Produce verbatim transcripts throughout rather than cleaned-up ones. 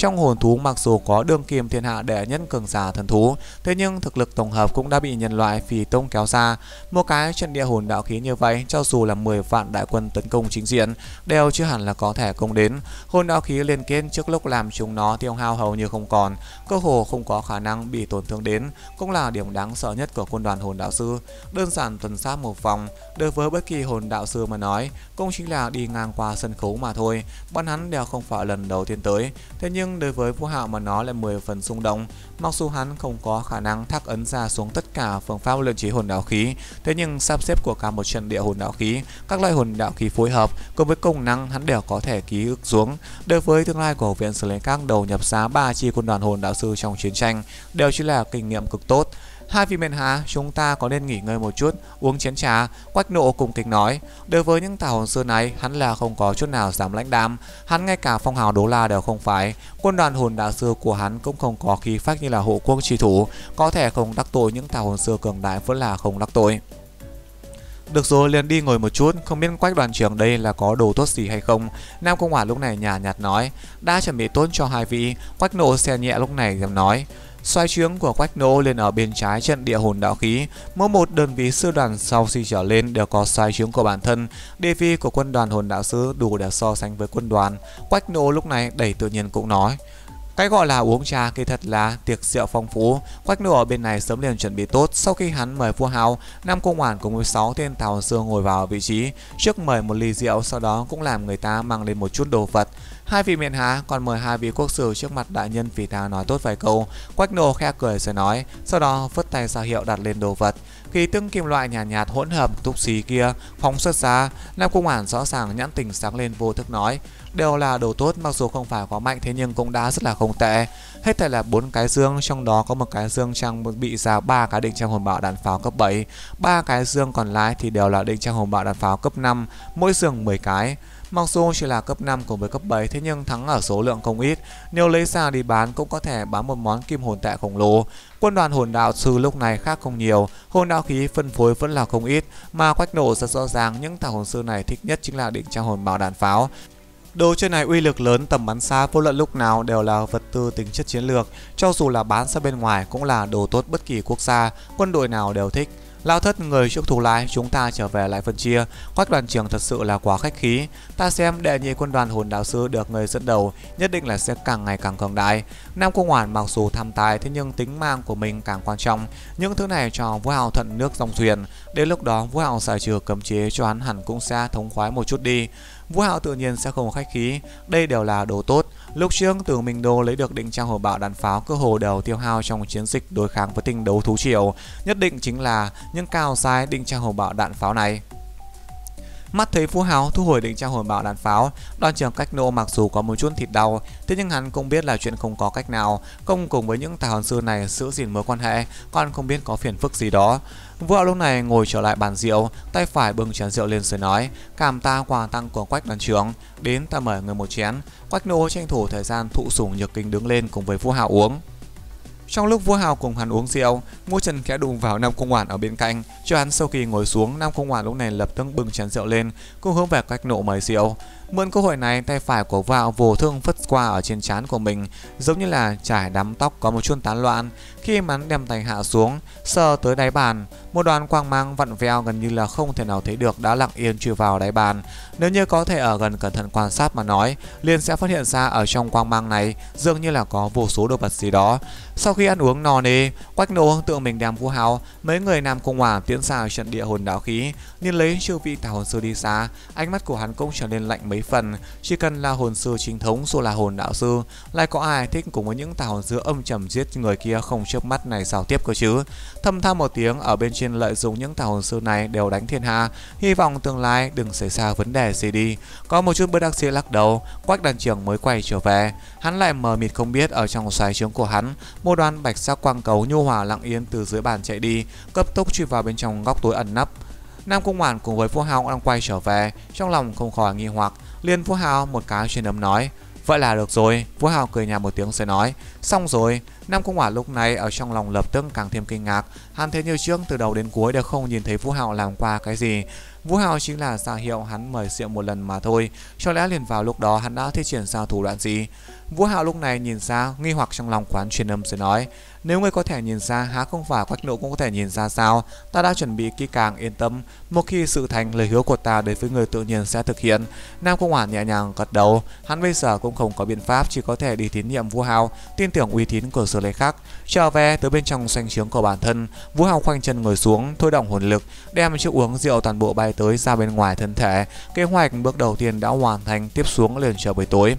Trong hồn thú mặc dù có Đường Kim Thiên Hạ đệ nhất cường giả thần thú, thế nhưng thực lực tổng hợp cũng đã bị nhân loại phì tông kéo xa. Một cái trận địa hồn đạo khí như vậy, cho dù là mười vạn đại quân tấn công chính diện, đều chưa hẳn là có thể công đến. Hồn đạo khí liên kết trước lúc làm chúng nó tiêu hao hầu như không còn, cơ hồ không có khả năng bị tổn thương đến, cũng là điểm đáng sợ nhất của quân đoàn hồn đạo sư. Đơn giản tuần sát một vòng, đối với bất kỳ hồn đạo sư mà nói, cũng chính là đi ngang qua sân khấu mà thôi. Bọn hắn đều không phải lần đầu tiên tới, thế nhưng đối với Vũ Hạo mà nó là mười phần xung động. Mặc dù hắn không có khả năng thác ấn ra xuống tất cả phương pháp luyện chế hồn đạo khí, thế nhưng sắp xếp của cả một trận địa hồn đạo khí, các loại hồn đạo khí phối hợp cùng với công năng hắn đều có thể ký ức xuống. Đối với tương lai của viện xử lý các đầu nhập giá ba chi quân đoàn hồn đạo sư trong chiến tranh, đều chỉ là kinh nghiệm cực tốt. Hai vị miền hạ, chúng ta có nên nghỉ ngơi một chút, uống chén trà, Quách Nộ cùng kịch nói. Đối với những tà hồn sư này, hắn là không có chút nào dám lãnh đạm, hắn ngay cả phong hào đố la đều không phải. Quân đoàn hồn đạo sư của hắn cũng không có khí phách như là hộ quốc chi thủ, có thể không đắc tội những tà hồn sư cường đại vẫn là không đắc tội. Được rồi, liền đi ngồi một chút, không biết Quách đoàn trưởng đây là có đồ tốt gì hay không, Nam Cung Hỏa lúc này nhả nhạt nói. Đã chuẩn bị tốt cho hai vị, Quách Nộ xe nhẹ lúc này dám nói. Xoay trướng của Quách Nô lên ở bên trái trận địa hồn đạo khí, mỗi một đơn vị sư đoàn sau khi trở lên đều có xoay trướng của bản thân. đê vê của quân đoàn hồn đạo sư đủ để so sánh với quân đoàn. Quách Nô lúc này đầy tự nhiên cũng nói, cái gọi là uống trà kia thật là tiệc rượu phong phú. Quách Nô ở bên này sớm liền chuẩn bị tốt, sau khi hắn mời Vua Hào, Nam Cung Hoàn cùng với sáu tên tà hồn sư ngồi vào vị trí trước, mời một ly rượu, sau đó cũng làm người ta mang lên một chút đồ vật. Hai vị miện hạ, còn mời hai vị quốc sử trước mặt đại nhân vì ta nói tốt vài câu. Quách Nô khẽ cười rồi nói, sau đó phất tay ra hiệu đặt lên đồ vật. Khi từng kim loại nhàn nhạt, nhạt hỗn hợp túc xí kia phóng xuất ra, Nam Cung Hoàn rõ ràng nhãn tình sáng lên, vô thức nói, đều là đồ tốt, mặc dù không phải quá mạnh thế nhưng cũng đã rất là không tệ. Hết thảy là bốn cái dương, trong đó có một cái dương trang bị ra ba cái định trang hồn bạo đạn pháo cấp bảy, ba cái dương còn lại thì đều là định trang hồn bạo đạn pháo cấp năm, mỗi dương mười cái. Mặc dù chỉ là cấp năm cùng với cấp bảy, thế nhưng thắng ở số lượng không ít, nếu lấy ra đi bán cũng có thể bán một món kim hồn tệ khổng lồ. Quân đoàn hồn đạo sư lúc này khác không nhiều, hồn đạo khí phân phối vẫn là không ít, mà Quách Nổ rất rõ ràng những tà hồn sư này thích nhất chính là định trang hồn bạo đạn pháo. Đồ chơi này uy lực lớn, tầm bắn xa vô luận lúc nào đều là vật tư tính chất chiến lược, cho dù là bán ra bên ngoài cũng là đồ tốt, bất kỳ quốc gia, quân đội nào đều thích. Lão Thất, người trước thù lái, chúng ta trở về lại phân chia. Quách đoàn trưởng thật sự là quá khách khí, ta xem đệ nhị quân đoàn hồn đạo sư được người dẫn đầu nhất định là sẽ càng ngày càng cường đại. Nam Cung Hoàn mặc dù tham tài, thế nhưng tính mạng của mình càng quan trọng, những thứ này cho Vũ Hạo thuận nước dòng thuyền, đến lúc đó Vũ Hạo giải trừ cấm chế cho hắn hẳn cũng sẽ thống khoái một chút đi. Vũ Hạo tự nhiên sẽ không khách khí, đây đều là đồ tốt. Lúc trước từ Minh Đô lấy được định trang hồn bạo đạn pháo cơ hồ đều tiêu hao trong chiến dịch đối kháng với tinh đấu thú triều, nhất định chính là những cao giai định trang hồn bạo đạn pháo này. Mắt thấy Vũ Hạo thu hồi định trang hồn bạo đạn pháo, đoàn trưởng Quách Nô mặc dù có một chút thịt đau, thế nhưng hắn cũng biết là chuyện không có cách nào, công cùng với những tà hồn sư này giữ gìn mối quan hệ, còn không biết có phiền phức gì đó. Vũ Hạo lúc này ngồi trở lại bàn rượu, tay phải bưng chén rượu lên rồi nói, cảm ta quà tặng của Quách đoàn trưởng, đến ta mời người một chén. Quách Nô tranh thủ thời gian thụ sủng nhược kinh đứng lên cùng với Vũ Hạo uống. Trong lúc Vũ Hạo cùng hắn uống rượu, Ngô Trần khẽ đụng vào Nam Cung Hoàn ở bên cạnh, cho hắn sau khi ngồi xuống. Nam Cung Hoàn lúc này lập tức bưng chén rượu lên, cùng hướng về Quách Nộ mời rượu. Mượn cơ hội này, tay phải của Vũ Hạo vô thương phất qua ở trên trán của mình, giống như là trải đám tóc có một chút tán loạn. Khi hắn đem tay hạ xuống, sờ tới đáy bàn, một đoàn quang mang vặn vẹo gần như là không thể nào thấy được đã lặng yên chui vào đáy bàn. Nếu như có thể ở gần cẩn thận quan sát mà nói, liền sẽ phát hiện ra ở trong quang mang này dường như là có vô số đồ vật gì đó. Sau khi ăn uống no nê, Quách Nô tự mình đem Vũ Hạo, mấy người Nam Cung Hỏa tiến xa trận địa hồn đạo khí. Nhìn lấy chư vị tà hồn sư đi xa, ánh mắt của hắn cũng trở nên lạnh mấy phần. Chỉ cần là hồn sư chính thống, dù là hồn đạo sư, lại có ai thích cùng với những tà hồn sư âm trầm giết người kia không chớp mắt này giao tiếp cơ chứ? Thầm than một tiếng, ở bên trên lợi dụng những tà hồn sư này đều đánh thiên hạ, hy vọng tương lai đừng xảy ra vấn đề gì đi. Có một chút bất đắc dĩ lắc đầu, Quách đoàn trưởng mới quay trở về, hắn lại mờ mịt không biết ở trong xoáy trướng của hắn, một đoàn bạch sắc quang cầu nhu hòa lặng yên từ dưới bàn chạy đi, cấp tốc chui vào bên trong góc tối ẩn nấp. Nam Cung Hoàn cùng với Vũ Hạo đang quay trở về, trong lòng không khỏi nghi hoặc, liền Vũ Hạo một cái truyền âm nói, vậy là được rồi. Vũ Hạo cười nhạt một tiếng rồi nói, xong rồi. Nam Cung Hỏa lúc này ở trong lòng lập tức càng thêm kinh ngạc, hắn thế như trước từ đầu đến cuối đều không nhìn thấy Vũ Hạo làm qua cái gì. Vũ Hạo chính là ra hiệu hắn mời rượu một lần mà thôi, cho lẽ liền vào lúc đó hắn đã thi triển ra thủ đoạn gì. Vũ Hạo lúc này nhìn ra, nghi hoặc trong lòng quán truyền âm rồi nói: Nếu ngươi có thể nhìn ra, há không phải Quách Nộ cũng có thể nhìn ra sao? Ta đã chuẩn bị kỹ càng, yên tâm. Một khi sự thành lời hứa của ta đối với người tự nhiên sẽ thực hiện. Nam Cung Hoản nhẹ nhàng gật đầu. Hắn bây giờ cũng không có biện pháp, chỉ có thể đi tín nhiệm Vũ Hạo, tin tưởng uy tín của Sở Lệ Khắc. Trở về tới bên trong doanh trướng của bản thân, Vũ Hạo khoanh chân ngồi xuống, thôi động hồn lực, đem chiếc uống rượu toàn bộ bay tới ra bên ngoài thân thể. Kế hoạch bước đầu tiên đã hoàn thành, tiếp xuống liền chờ buổi tối.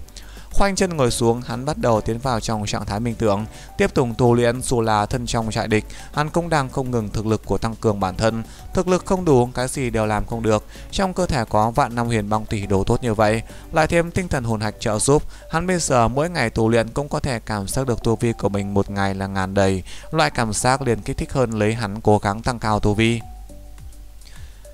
Khoanh chân ngồi xuống, hắn bắt đầu tiến vào trong trạng thái minh tưởng, tiếp tục tu luyện. Dù là thân trong trại địch, hắn cũng đang không ngừng thực lực của tăng cường bản thân. Thực lực không đủ, cái gì đều làm không được. Trong cơ thể có vạn năm huyền băng tỷ đồ tốt như vậy, lại thêm tinh thần hồn hạch trợ giúp, hắn bây giờ mỗi ngày tu luyện cũng có thể cảm giác được tu vi của mình một ngày là ngàn đầy. Loại cảm giác liền kích thích hơn lấy hắn cố gắng tăng cao tu vi.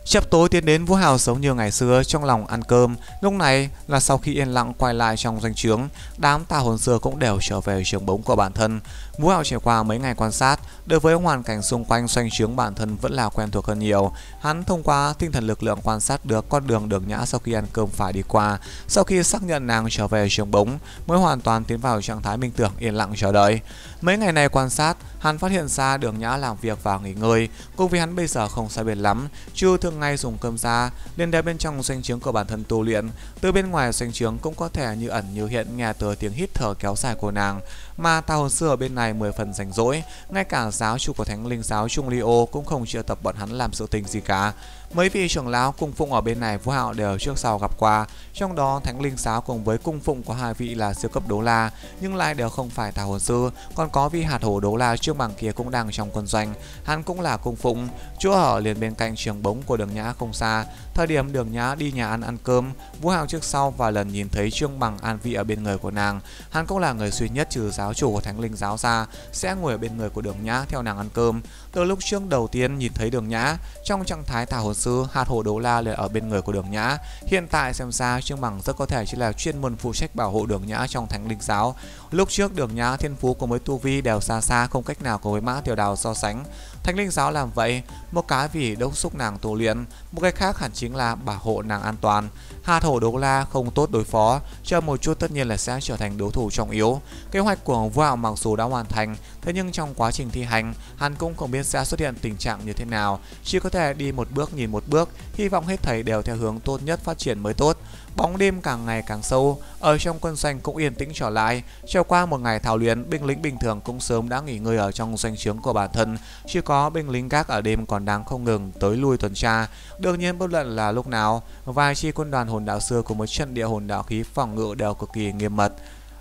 Chập tối tiến đến, Vũ Hạo giống như ngày xưa trong lòng ăn cơm. Lúc này là sau khi yên lặng quay lại trong doanh trướng, đám tà hồn xưa cũng đều trở về trường bóng của bản thân. Vũ Hạo trải qua mấy ngày quan sát, đối với hoàn cảnh xung quanh doanh trướng bản thân vẫn là quen thuộc hơn nhiều. Hắn thông qua tinh thần lực lượng quan sát được con đường Đường Nhã sau khi ăn cơm phải đi qua. Sau khi xác nhận nàng trở về trường bóng, mới hoàn toàn tiến vào trạng thái minh tưởng yên lặng chờ đợi. Mấy ngày này quan sát, hắn phát hiện ra Đường Nhã làm việc và nghỉ ngơi, cùng vì hắn bây giờ không sai biệt lắm, chưa thường ngay dùng cơm ra, lên đeo bên trong doanh trướng của bản thân tu luyện. Từ bên ngoài doanh trướng cũng có thể như ẩn như hiện nghe từ tiếng hít thở kéo dài của nàng. Mà ta hồn xưa ở bên này mười phần rảnh rỗi, ngay cả giáo chủ của Thánh Linh giáo Trung Liô cũng không triệu tập bọn hắn làm sự tình gì cả. Mấy vị trưởng lão cung phụng ở bên này Vũ Hạo đều trước sau gặp qua, trong đó Thánh Linh giáo cùng với cung phụng của hai vị là siêu cấp đấu la, nhưng lại đều không phải tà hồn sư. Còn có vị hạt hổ đấu la trước bảng kia cũng đang trong quân doanh, hắn cũng là cung phụng, chỗ ở liền bên cạnh trường bóng của Đường Nhã không xa. Thời điểm Đường Nhã đi nhà ăn ăn cơm, Vũ Hạo trước sau và lần nhìn thấy trương bằng an vị ở bên người của nàng. Hắn cũng là người duy nhất trừ giáo chủ của Thánh Linh giáo ra sẽ ngồi ở bên người của Đường Nhã theo nàng ăn cơm. Từ lúc trước đầu tiên nhìn thấy Đường Nhã trong trạng thái tà hồn sư, hạt hổ đấu la lại ở bên người của Đường Nhã. Hiện tại xem ra trương bằng rất có thể chỉ là chuyên môn phụ trách bảo hộ Đường Nhã trong Thánh Linh giáo. Lúc trước Đường Nhã thiên phú cùng với tu vi đều xa xa không cách nào cùng với Mã Tiểu Đào so sánh. Thánh Linh giáo làm vậy, một cái vì đốc xúc nàng tu luyện, một cái khác hẳn chính là bảo hộ nàng an toàn. Hạt hổ đấu la không tốt đối phó, chờ một chút tất nhiên là sẽ trở thành đối thủ trọng yếu. Kế hoạch của Vũ Hạo mặc dù đã hoàn thành, thế nhưng trong quá trình thi hành, hắn cũng không biết sẽ xuất hiện tình trạng như thế nào, chỉ có thể đi một bước nhìn một bước, hy vọng hết thảy đều theo hướng tốt nhất phát triển mới tốt. Bóng đêm càng ngày càng sâu, ở trong quân doanh cũng yên tĩnh trở lại. Trải qua một ngày thao luyện, binh lính bình thường cũng sớm đã nghỉ ngơi ở trong doanh trướng của bản thân, chỉ có binh lính gác ở đêm còn đang không ngừng tới lui tuần tra. Đương nhiên bất luận là lúc nào, vài chi quân đoàn hồn đạo xưa cùng với trận địa hồn đạo khí phòng ngự đều cực kỳ nghiêm mật.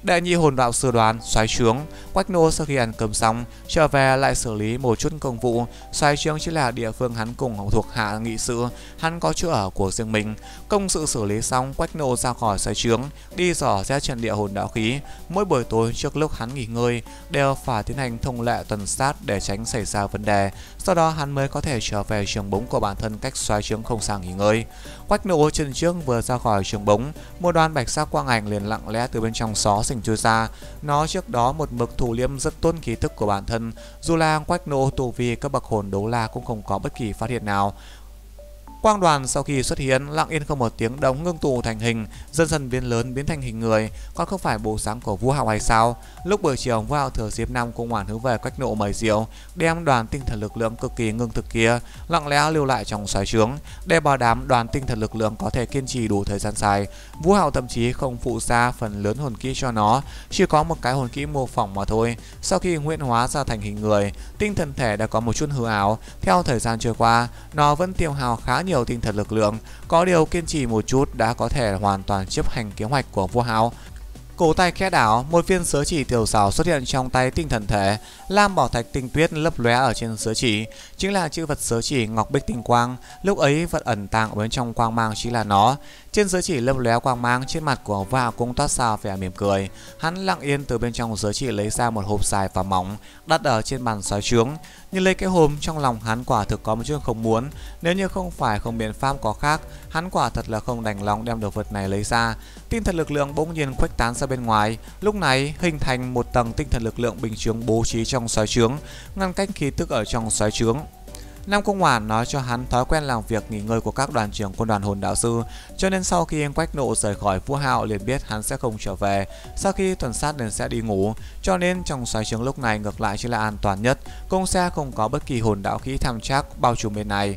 Đệ nhị hồn đạo sư đoàn xoáy trướng, Quách Nô sau khi ăn cơm xong trở về lại xử lý một chút công vụ. Xoáy trướng chính là địa phương hắn cùng thuộc hạ nghị sự, hắn có chỗ ở của riêng mình. Công sự xử lý xong, Quách Nô ra khỏi xoáy trướng, đi dò xét trận địa hồn đạo khí. Mỗi buổi tối trước lúc hắn nghỉ ngơi đều phải tiến hành thông lệ tuần sát để tránh xảy ra vấn đề. Sau đó hắn mới có thể trở về trường bóng của bản thân cách xoáy trướng không xa nghỉ ngơi. Quách Nô chân trước vừa ra khỏi trường bóng, một đoàn bạch sắc quang ảnh liền lặng lẽ từ bên trong xó xỉnh chui ra. Nó trước đó một mực thủ liêm rất tôn khí thức của bản thân, dù là Quách Nô tù vì các bậc hồn đấu la cũng không có bất kỳ phát hiện nào. Quang đoàn sau khi xuất hiện lặng yên không một tiếng động ngưng tụ thành hình, dần dần biến lớn biến thành hình người, còn không phải bộ dáng của Vũ Hạo hay sao? Lúc buổi chiều, Vũ Hạo thừa dịp Nam Cung Hoản hướng về Quách Nộ mời rượu, đem đoàn tinh thần lực lượng cực kỳ ngưng thực kia lặng lẽ lưu lại trong xoáy trướng, để bảo đảm đoàn tinh thần lực lượng có thể kiên trì đủ thời gian dài. Vũ Hạo thậm chí không phụ ra phần lớn hồn kỹ cho nó, chỉ có một cái hồn kỹ mô phỏng mà thôi. Sau khi huyễn hóa ra thành hình người, tinh thần thể đã có một chút hư ảo. Theo thời gian trôi qua, nó vẫn tiêu hao khá nhiều tinh thần lực lượng, có điều kiên trì một chút đã có thể hoàn toàn chấp hành kế hoạch của Vũ Hạo. Cổ tay khẽ đảo, một viên sớ chỉ tiểu xảo xuất hiện trong tay tinh thần thể, lam bảo thạch tinh tuyết lấp lóe ở trên sớ chỉ, chính là chữ vật sớ chỉ ngọc bích tinh quang. Lúc ấy vật ẩn tàng ở bên trong quang mang chính là nó. Trên sớ chỉ lấp lóe quang mang, trên mặt của Vũ Hạo cũng toát ra vẻ mỉm cười. Hắn lặng yên từ bên trong sớ chỉ lấy ra một hộp dài và mỏng, đặt ở trên bàn xoáy trướng. Nhưng lấy cái hộp, trong lòng hắn quả thực có một chút không muốn, nếu như không phải không biện pháp có khác, hắn quả thật là không đành lòng đem đồ vật này lấy ra. Tinh thần lực lượng bỗng nhiên khuếch tán ra bên ngoài, lúc này hình thành một tầng tinh thần lực lượng bình chướng bố trí trong xoáy trướng, ngăn cách khí tức ở trong xoáy trướng. Nam Cung Hoàn nói cho hắn thói quen làm việc nghỉ ngơi của các đoàn trưởng quân đoàn hồn đạo sư, cho nên sau khi Quách Nộ rời khỏi Vũ Hạo liền biết hắn sẽ không trở về. Sau khi tuần sát liền sẽ đi ngủ, cho nên trong xoáy trướng lúc này ngược lại chỉ là an toàn nhất, công xe không có bất kỳ hồn đạo khí tham trắc bao trùm bên này.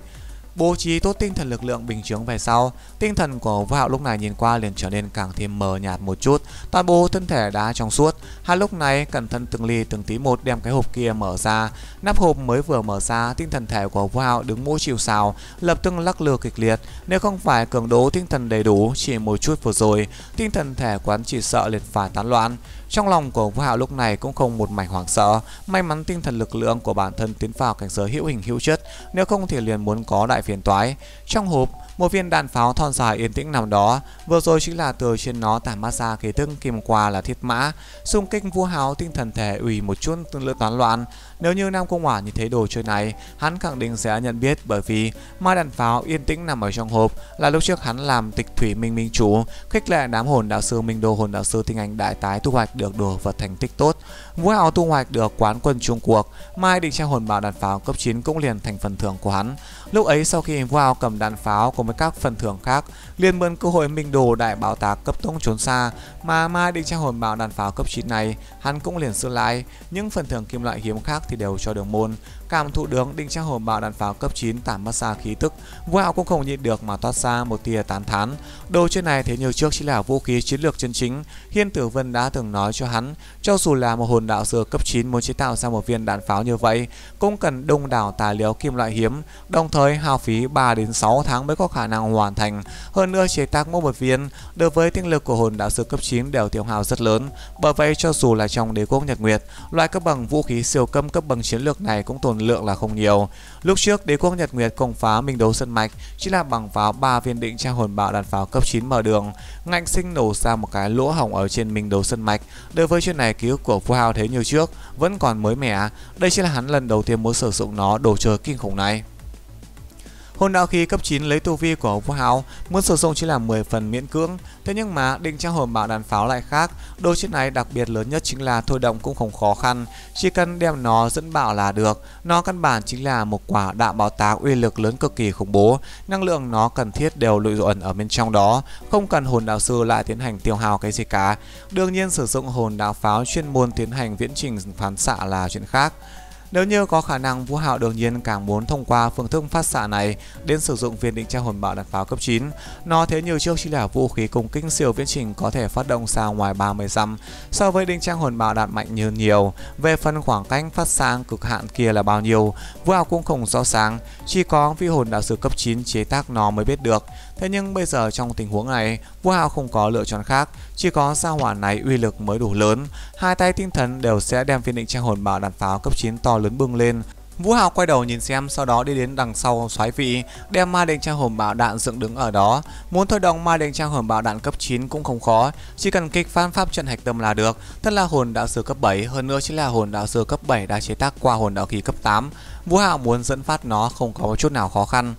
Bố trí tốt tinh thần lực lượng bình chướng về sau, tinh thần của Vũ Hạo lúc này nhìn qua liền trở nên càng thêm mờ nhạt một chút, toàn bộ thân thể đã trong suốt. Hắn lúc này cẩn thận từng ly từng tí một đem cái hộp kia mở ra. Nắp hộp mới vừa mở ra, tinh thần thể của Vũ Hạo đứng mũi chịu sào, lập tức lắc lư kịch liệt. Nếu không phải cường độ tinh thần đầy đủ, chỉ một chút vừa rồi, tinh thần thể quán chỉ sợ liền phải tán loạn. Trong lòng của Vũ Hạo lúc này cũng không một mảnh hoảng sợ, may mắn tinh thần lực lượng của bản thân tiến vào cảnh giới hữu hình hữu chất, nếu không thì liền muốn có đại phiền toái. Trong hộp, một viên đạn pháo thon dài yên tĩnh nằm đó, vừa rồi chính là từ trên nó tản mát ra khí tức kim qua là thiết mã, xung kích Vũ Hạo tinh thần thể ủy một chút tương lưỡi toán loạn. Nếu như Nam Cung Hỏa nhìn thấy đồ chơi này, hắn khẳng định sẽ nhận biết, bởi vì mai đạn pháo yên tĩnh nằm ở trong hộp là lúc trước hắn làm Tịch Thủy Minh Minh chủ, khích lệ đám hồn đạo sư Minh Đô hồn đạo sư tinh anh đại tái thu hoạch được đồ vật thành tích tốt. Vũ Hạo thu hoạch được quán quân Trung Quốc, mai định trang hồn bảo đạn pháo cấp chín cũng liền thành phần thưởng của hắn. Lúc ấy sau khi Vũ Hạo cầm đạn pháo cùng với các phần thưởng khác, liền mượn cơ hội Minh Đồ đại bảo tạc cấp tốc trốn xa, mà mai định trang hồn bảo đạn pháo cấp chín này hắn cũng liền giữ lại. Những phần thưởng kim loại hiếm khác thì đều cho Đường Môn. Cảm thụ đường định trang hồn bảo đạn pháo cấp chín tản mát ra khí tức, Vũ Hạo cũng không nhịn được mà toát ra một tia tán thán. Đồ chơi này thế như trước chỉ là vũ khí chiến lược chân chính. Hiên Tử Vân đã từng nói cho hắn, cho dù là một hồn đạo sư cấp chín muốn chế tạo ra một viên đạn pháo như vậy cũng cần đông đảo tài liệu kim loại hiếm, đồng thời hao phí ba đến sáu tháng mới có khả năng hoàn thành. Hơn nữa chế tác mỗi một viên đối với tinh lực của hồn đạo sư cấp chín đều tiêu hao rất lớn, bởi vậy cho dù là trong Đế quốc Nhật Nguyệt, loại cấp bằng vũ khí siêu cấp cấp bằng chiến lược này cũng tồn lượng là không nhiều. Lúc trước Đế quốc Nhật Nguyệt công phá Minh Đấu Sơn Mạch chỉ là bằng pháo ba viên định trang hồn bạo đạn pháo cấp chín mở đường, ngạnh sinh nổ ra một cái lỗ hỏng ở trên Minh Đấu Sơn Mạch. Đối với chuyện này ký ức của Vũ Hạo thế như trước vẫn còn mới mẻ, đây chỉ là hắn lần đầu tiên muốn sử dụng nó, đồ chơi kinh khủng này. Hồn đạo khí cấp chín lấy tu vi của Vũ Hạo muốn sử dụng chỉ là mười phần miễn cưỡng, thế nhưng mà định trang hồn bạo đạn pháo lại khác. Đồ chiếc này đặc biệt lớn nhất chính là thôi động cũng không khó khăn, chỉ cần đem nó dẫn bạo là được. Nó căn bản chính là một quả đạn bạo tạc uy lực lớn cực kỳ khủng bố, năng lượng nó cần thiết đều lụi ẩn ở bên trong đó, không cần hồn đạo sư lại tiến hành tiêu hao cái gì cả. Đương nhiên sử dụng hồn đạo pháo chuyên môn tiến hành viễn trình phán xạ là chuyện khác. Nếu như có khả năng, Vũ Hạo đương nhiên càng muốn thông qua phương thức phát xạ này đến sử dụng viên định trang hồn bạo đạn pháo cấp chín. Nó thế như trước chỉ là vũ khí công kích siêu viễn trình có thể phát động ra ngoài ba mươi dặm, so với định trang hồn bạo đạn mạnh hơn nhiều. Về phần khoảng cách phát xạ cực hạn kia là bao nhiêu, Vũ Hạo cũng không rõ ràng, chỉ có vị hồn đạo sư cấp chín chế tác nó mới biết được. Thế nhưng bây giờ trong tình huống này, Vũ Hạo không có lựa chọn khác, chỉ có sao hỏa này uy lực mới đủ lớn. Hai tay tinh thần đều sẽ đem viên định trang hồn bạo đạn pháo cấp chín to lớn bưng lên. Vũ Hạo quay đầu nhìn xem, sau đó đi đến đằng sau xoáy vị, đem ma định trang hồn bạo đạn dựng đứng ở đó. Muốn thôi động ma định trang hồn bạo đạn cấp chín cũng không khó, chỉ cần kích phát pháp trận hạch tâm là được. Thật là hồn đạo sư cấp bảy, hơn nữa chính là hồn đạo sư cấp bảy đã chế tác qua hồn đạo khí cấp tám. Vũ Hạo muốn dẫn phát nó không có chút nào khó khăn.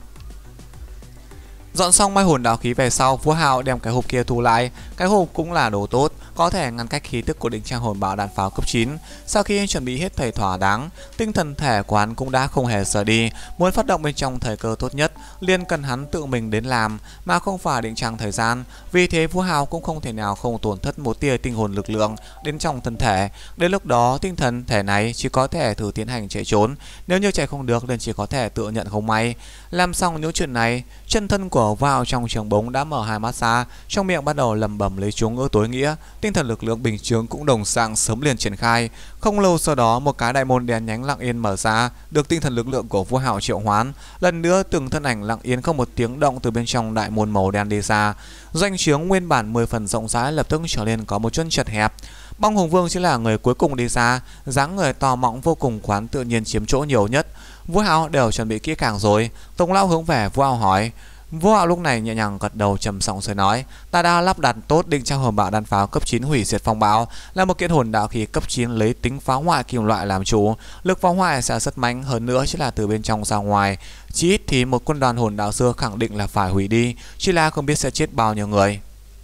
Dọn xong mai hồn đạo khí về sau, Vũ Hạo đem cái hộp kia thu lại. Cái hộp cũng là đồ tốt, có thể ngăn cách khí tức của định trang hồn bạo đạn pháo cấp chín. Sau khi chuẩn bị hết thầy thỏa đáng, tinh thần thể của hắn cũng đã không hề rời đi. Muốn phát động bên trong thời cơ tốt nhất, liền cần hắn tự mình đến làm, mà không phải định trang thời gian. Vì thế Vũ Hạo cũng không thể nào không tổn thất một tia tinh hồn lực lượng đến trong thân thể. Đến lúc đó tinh thần thể này chỉ có thể thử tiến hành chạy trốn, nếu như chạy không được liền chỉ có thể tự nhận không may. Làm xong những chuyện này, chân thân của Vũ Hạo trong trường bóng đã mở hai mắt ra, trong miệng bắt đầu lầm bầm lấy chúng ngữ tối nghĩa. Tinh thần lực lượng bình chướng cũng đồng dạng sớm liền triển khai. Không lâu sau đó, một cái đại môn đen nhánh lặng yên mở ra, được tinh thần lực lượng của Vũ Hạo triệu hoán. Lần nữa từng thân ảnh lặng yên không một tiếng động từ bên trong đại môn màu đen đi ra. Doanh trướng nguyên bản mười phần rộng rãi lập tức trở nên có một chút chật hẹp. Bong Hùng Vương chính là người cuối cùng đi ra, dáng người to mọng vô cùng khoán tự nhiên chiếm chỗ nhiều nhất. Vũ Hạo đều chuẩn bị kỹ càng rồi, Tống lão hướng về Vũ Hạo hỏi. Vũ Hạo lúc này nhẹ nhàng gật đầu trầm giọng rồi nói: "Ta đã lắp đặt tốt định trang hồn bạo đạn pháo cấp chín hủy diệt phong bạo, là một kiện hồn đạo khí cấp chín lấy tính phá hoại kim loại làm chủ, lực phá hoại sẽ rất mạnh, hơn nữa chỉ là từ bên trong ra ngoài, chỉ ít thì một quân đoàn hồn đạo xưa khẳng định là phải hủy đi, chỉ là không biết sẽ chết bao nhiêu người."